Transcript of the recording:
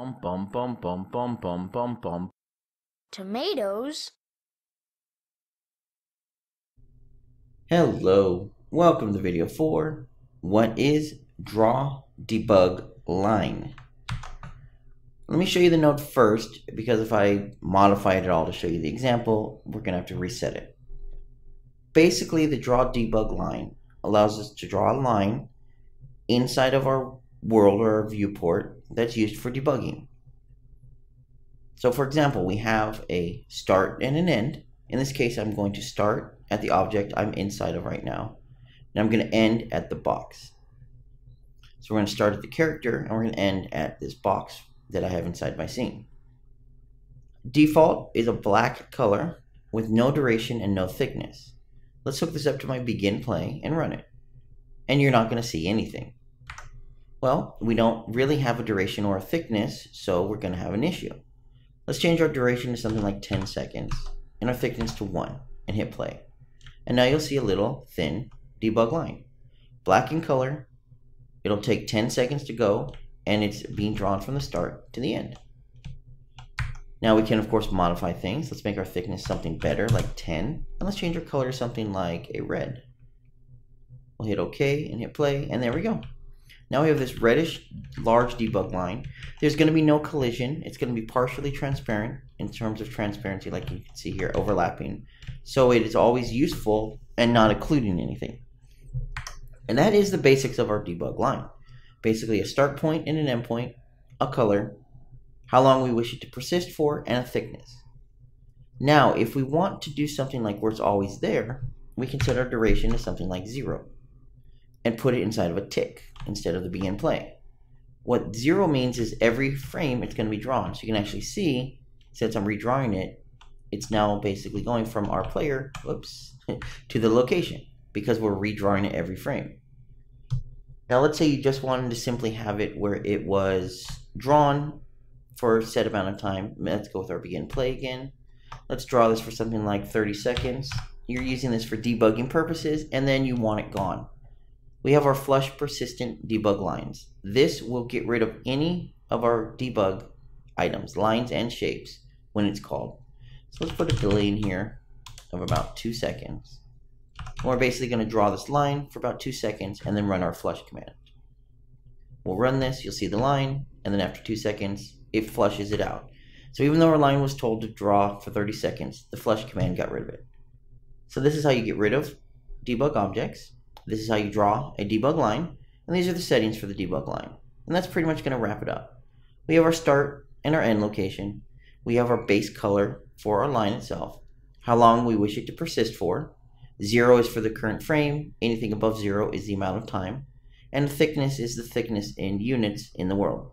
Pom pom pom pom pom pom pom pom. Tomatoes. Hello, welcome to video 4. What is Draw Debug Line? Let me show you the node first, because if I modify it at all to show you the example, we're going to have to reset it. Basically, the Draw Debug Line allows us to draw a line inside of our world or our viewport that's used for debugging. So for example, we have a start and an end. In this case, I'm going to start at the object I'm inside of right now, and I'm going to end at the box. So we're going to start at the character, and we're going to end at this box that I have inside my scene. Default is a black color with no duration and no thickness. Let's hook this up to my begin play and run it, and you're not going to see anything. Well, we don't really have a duration or a thickness, so we're going to have an issue. Let's change our duration to something like 10 seconds and our thickness to 1 and hit play. And now you'll see a little thin debug line. Black in color, it'll take 10 seconds to go, and it's being drawn from the start to the end. Now we can, of course, modify things. Let's make our thickness something better, like 10, and let's change our color to something like a red. We'll hit OK and hit play, and there we go. Now we have this reddish large debug line. There's going to be no collision. It's going to be partially transparent in terms of transparency, like you can see here, overlapping. So it is always useful and not occluding anything. And that is the basics of our debug line. Basically a start point and an end point, a color, how long we wish it to persist for, and a thickness. Now, if we want to do something like where it's always there, we can set our duration to something like 0 and put it inside of a tick instead of the begin play. What 0 means is every frame it's going to be drawn. So you can actually see, since I'm redrawing it, it's now basically going from our player, whoops, to the location, because we're redrawing it every frame. Now let's say you just wanted to simply have it where it was drawn for a set amount of time. Let's go with our begin play again. Let's draw this for something like 30 seconds. You're using this for debugging purposes, and then you want it gone. We have our flush persistent debug lines. This will get rid of any of our debug items, lines and shapes, when it's called. So let's put a delay in here of about 2 seconds. And we're basically going to draw this line for about 2 seconds and then run our flush command. We'll run this, you'll see the line, and then after 2 seconds, it flushes it out. So even though our line was told to draw for 30 seconds, the flush command got rid of it. So this is how you get rid of debug objects. This is how you draw a debug line, and these are the settings for the debug line. And that's pretty much going to wrap it up. We have our start and our end location. We have our base color for our line itself, how long we wish it to persist for. 0 is for the current frame, anything above 0 is the amount of time, and thickness is the thickness in units in the world.